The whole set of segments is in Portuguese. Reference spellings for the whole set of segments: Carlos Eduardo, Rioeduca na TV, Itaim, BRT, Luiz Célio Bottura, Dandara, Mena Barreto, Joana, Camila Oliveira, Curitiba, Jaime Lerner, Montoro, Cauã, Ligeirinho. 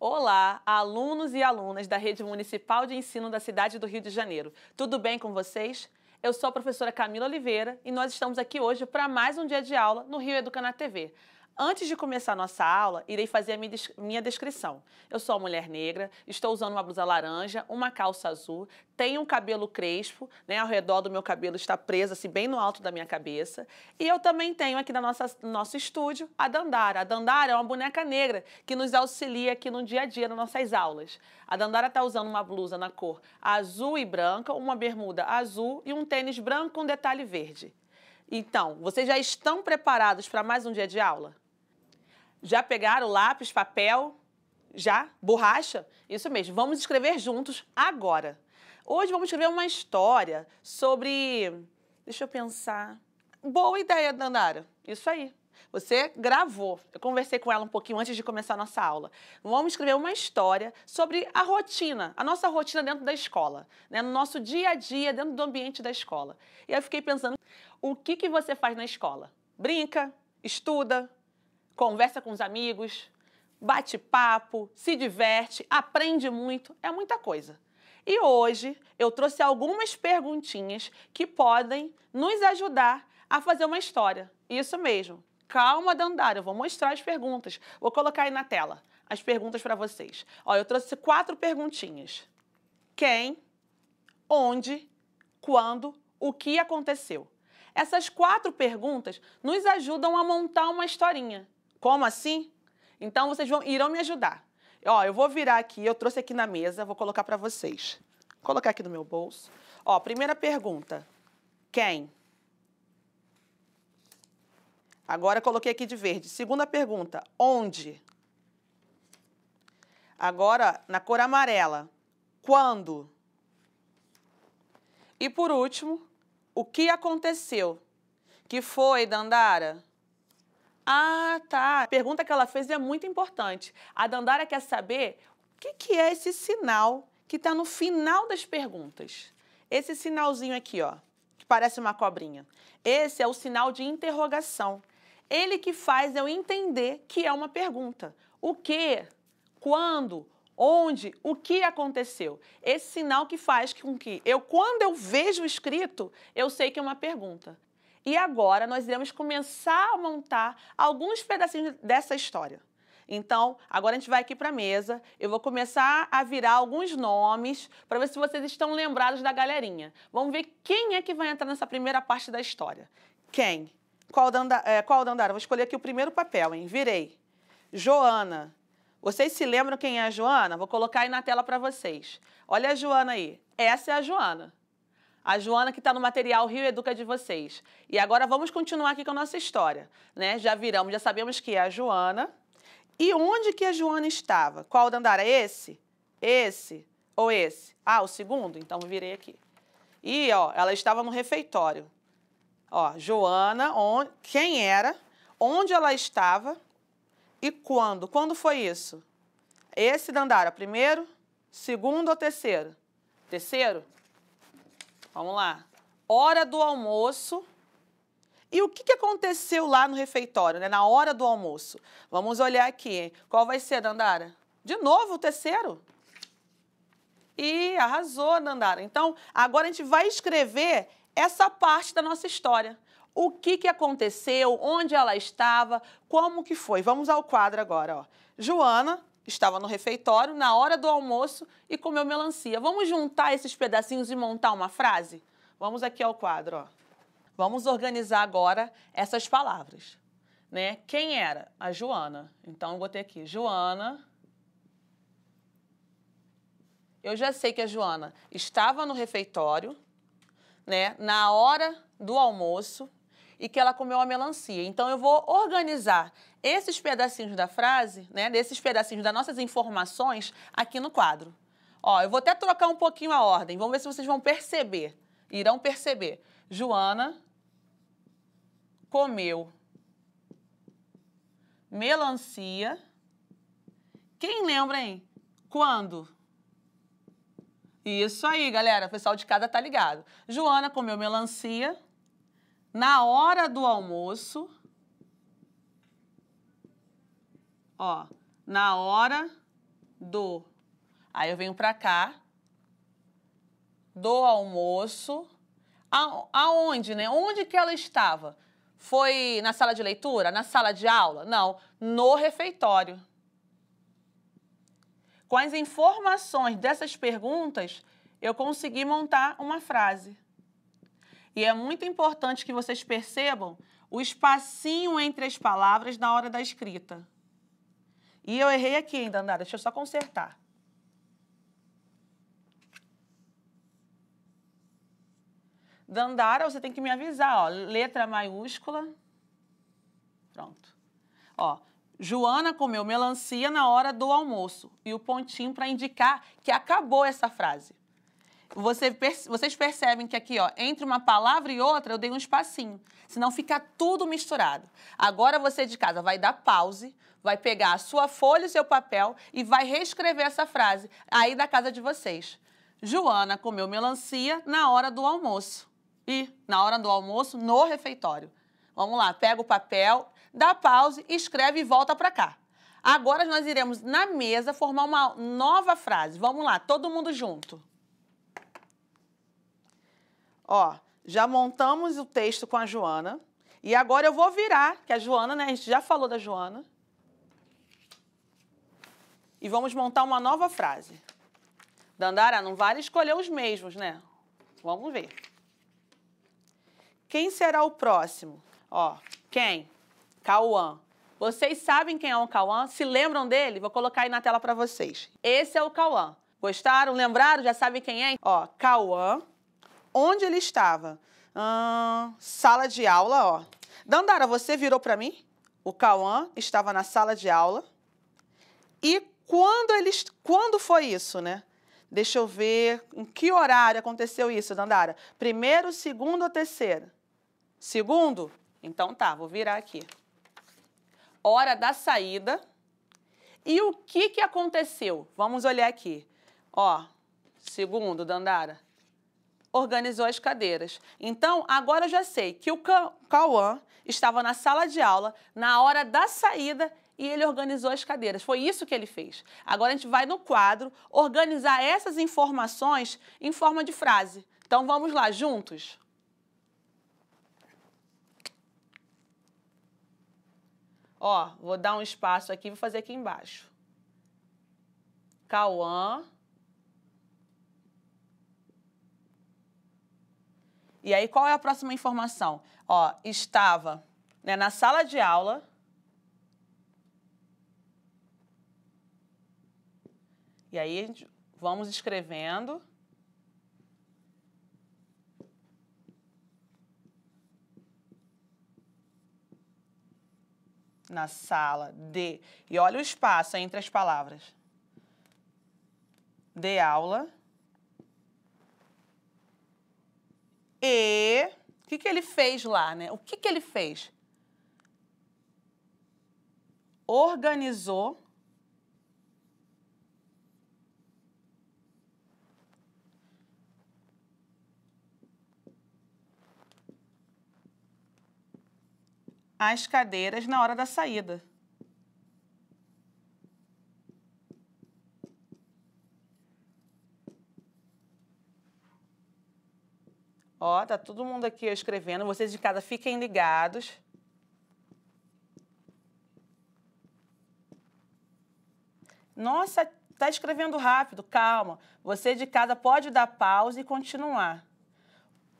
Olá, alunos e alunas da Rede Municipal de Ensino da cidade do Rio de Janeiro. Tudo bem com vocês? Eu sou a professora Camila Oliveira e nós estamos aqui hoje para mais um dia de aula no Rioeduca na TV. Antes de começar a nossa aula, irei fazer a minha descrição. Eu sou uma mulher negra, estou usando uma blusa laranja, uma calça azul, tenho um cabelo crespo, né, ao redor do meu cabelo está preso, assim, bem no alto da minha cabeça. E eu também tenho aqui no nosso estúdio a Dandara. A Dandara é uma boneca negra que nos auxilia aqui no dia a dia, nas nossas aulas. A Dandara está usando uma blusa na cor azul e branca, uma bermuda azul e um tênis branco com detalhe verde. Então, vocês já estão preparados para mais um dia de aula? Já pegaram lápis, papel? Já? Borracha? Isso mesmo, vamos escrever juntos agora. Hoje vamos escrever uma história sobre... Deixa eu pensar... Boa ideia, Dandara. Isso aí. Você gravou. Eu conversei com ela um pouquinho antes de começar a nossa aula. Vamos escrever uma história sobre a rotina, a nossa rotina dentro da escola, né? No nosso dia a dia, dentro do ambiente da escola. E eu fiquei pensando, o que você faz na escola? Brinca, estuda, conversa com os amigos, bate papo, se diverte, aprende muito, é muita coisa. E hoje eu trouxe algumas perguntinhas que podem nos ajudar a fazer uma história. Isso mesmo. Calma, Dandara, eu vou mostrar as perguntas. Vou colocar aí na tela as perguntas para vocês. Ó, eu trouxe 4 perguntinhas. Quem, onde, quando, o que aconteceu? Essas 4 perguntas nos ajudam a montar uma historinha. Como assim? Então, vocês irão me ajudar. Ó, eu vou virar aqui, eu trouxe aqui na mesa, vou colocar para vocês. Vou colocar aqui no meu bolso. Ó, primeira pergunta. Quem? Agora, coloquei aqui de verde. Segunda pergunta. Onde? Agora, na cor amarela. Quando? E, por último, o que aconteceu? Que foi, Dandara? Ah, tá. A pergunta que ela fez é muito importante. A Dandara quer saber o que é esse sinal que está no final das perguntas. Esse sinalzinho aqui, ó, que parece uma cobrinha. Esse é o sinal de interrogação. Ele que faz eu entender que é uma pergunta. O que? Quando? Onde? O que aconteceu? Esse sinal que faz com que eu, quando eu vejo escrito, eu sei que é uma pergunta. E agora nós iremos começar a montar alguns pedacinhos dessa história. Então, agora a gente vai aqui para a mesa, eu vou começar a virar alguns nomes para ver se vocês estão lembrados da galerinha. Vamos ver quem é que vai entrar nessa primeira parte da história. Quem? Qual, Dandara? Vou escolher aqui o primeiro papel, hein? Virei. Joana. Vocês se lembram quem é a Joana? Vou colocar aí na tela para vocês. Olha a Joana aí. Essa é a Joana. A Joana que está no material Rioeduca de vocês. E agora vamos continuar aqui com a nossa história, né? Já viramos, já sabemos que é a Joana. E onde que a Joana estava? Qual, Dandara? Esse? Esse? Ou esse? Ah, o segundo? Então, virei aqui. E, ó, ela estava no refeitório. Ó, Joana, quem era, onde ela estava e quando. Quando foi isso? Esse, Dandara, primeiro, segundo ou terceiro? Terceiro? Vamos lá. Hora do almoço. E o que aconteceu lá no refeitório, né? Na hora do almoço? Vamos olhar aqui. Qual vai ser, Dandara? De novo, o terceiro? Ih, arrasou, Dandara. Então, agora a gente vai escrever essa parte da nossa história. O que aconteceu, onde ela estava, como que foi. Vamos ao quadro agora, ó. Joana estava no refeitório, na hora do almoço e comeu melancia. Vamos juntar esses pedacinhos e montar uma frase? Vamos aqui ao quadro, ó. Vamos organizar agora essas palavras, né? Quem era? A Joana. Então, eu botei aqui, Joana. Eu já sei que a Joana estava no refeitório, né? Na hora do almoço e que ela comeu a melancia. Então, eu vou organizar esses pedacinhos da frase, né, desses pedacinhos das nossas informações aqui no quadro. Ó, eu vou até trocar um pouquinho a ordem, vamos ver se vocês vão perceber, irão perceber. Joana comeu melancia. Quem lembra, hein? Quando? Isso aí, galera, o pessoal de casa tá ligado. Joana comeu melancia na hora do almoço. Ó, na hora do. Aí eu venho pra cá, dou almoço. Aonde, né? Onde que ela estava? Foi na sala de leitura? Na sala de aula? Não, no refeitório. Com as informações dessas perguntas, eu consegui montar uma frase. E é muito importante que vocês percebam o espacinho entre as palavras na hora da escrita. E eu errei aqui, hein, Dandara? Deixa eu só consertar. Dandara, você tem que me avisar, ó, letra maiúscula. Pronto. Ó, Joana comeu melancia na hora do almoço. E o pontinho para indicar que acabou essa frase. Vocês percebem que aqui, ó, entre uma palavra e outra, eu dei um espacinho. Senão fica tudo misturado. Agora você de casa vai dar pause, vai pegar a sua folha e seu papel e vai reescrever essa frase aí da casa de vocês. Joana comeu melancia na hora do almoço. E na hora do almoço, no refeitório. Vamos lá, pega o papel, dá pause, escreve e volta para cá. Agora nós iremos, na mesa, formar uma nova frase. Vamos lá, todo mundo junto. Ó, já montamos o texto com a Joana. E agora eu vou virar, que a Joana, né, a gente já falou da Joana. E vamos montar uma nova frase. Dandara, não vale escolher os mesmos, né? Vamos ver. Quem será o próximo? Ó, quem? Cauã. Vocês sabem quem é o Cauã? Se lembram dele? Vou colocar aí na tela para vocês. Esse é o Cauã. Gostaram? Lembraram? Já sabem quem é? Ó, Cauã. Onde ele estava? Sala de aula, ó. Dandara, você virou para mim? O Cauã estava na sala de aula. E quando foi isso, né? Deixa eu ver em que horário aconteceu isso, Dandara. Primeiro, segundo ou terceiro? Segundo? Então tá, vou virar aqui. Hora da saída. E o que que aconteceu? Vamos olhar aqui. Ó, segundo, Dandara. Organizou as cadeiras. Então, agora eu já sei que o Cauã estava na sala de aula, na hora da saída, e ele organizou as cadeiras. Foi isso que ele fez. Agora a gente vai no quadro organizar essas informações em forma de frase. Então vamos lá, juntos. Ó, vou dar um espaço aqui, vou fazer aqui embaixo. Cauã. E aí qual é a próxima informação? Ó, estava, né, na sala de aula. E aí, vamos escrevendo. Na sala de... E olha o espaço entre as palavras. De aula. E... O que ele fez lá, né? O que ele fez? Organizou... as cadeiras na hora da saída. Ó, tá todo mundo aqui escrevendo. Vocês de casa fiquem ligados. Nossa, tá escrevendo rápido, calma. Você de casa pode dar pausa e continuar.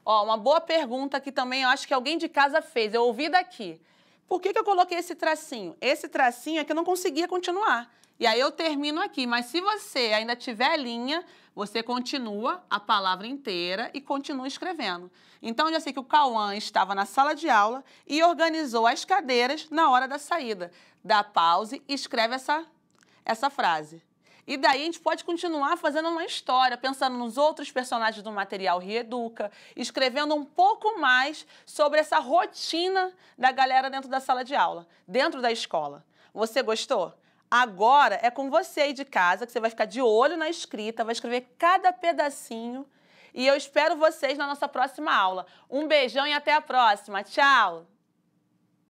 Ó, uma boa pergunta que também eu acho que alguém de casa fez, eu ouvi daqui. Por que eu coloquei esse tracinho? Esse tracinho é que eu não conseguia continuar. E aí eu termino aqui, mas se você ainda tiver linha, você continua a palavra inteira e continua escrevendo. Então, eu já sei que o Cauã estava na sala de aula e organizou as cadeiras na hora da saída. Dá pause e escreve essa frase. E daí a gente pode continuar fazendo uma história, pensando nos outros personagens do material Rioeduca, escrevendo um pouco mais sobre essa rotina da galera dentro da sala de aula, dentro da escola. Você gostou? Agora é com você aí de casa, que você vai ficar de olho na escrita, vai escrever cada pedacinho. E eu espero vocês na nossa próxima aula. Um beijão e até a próxima. Tchau!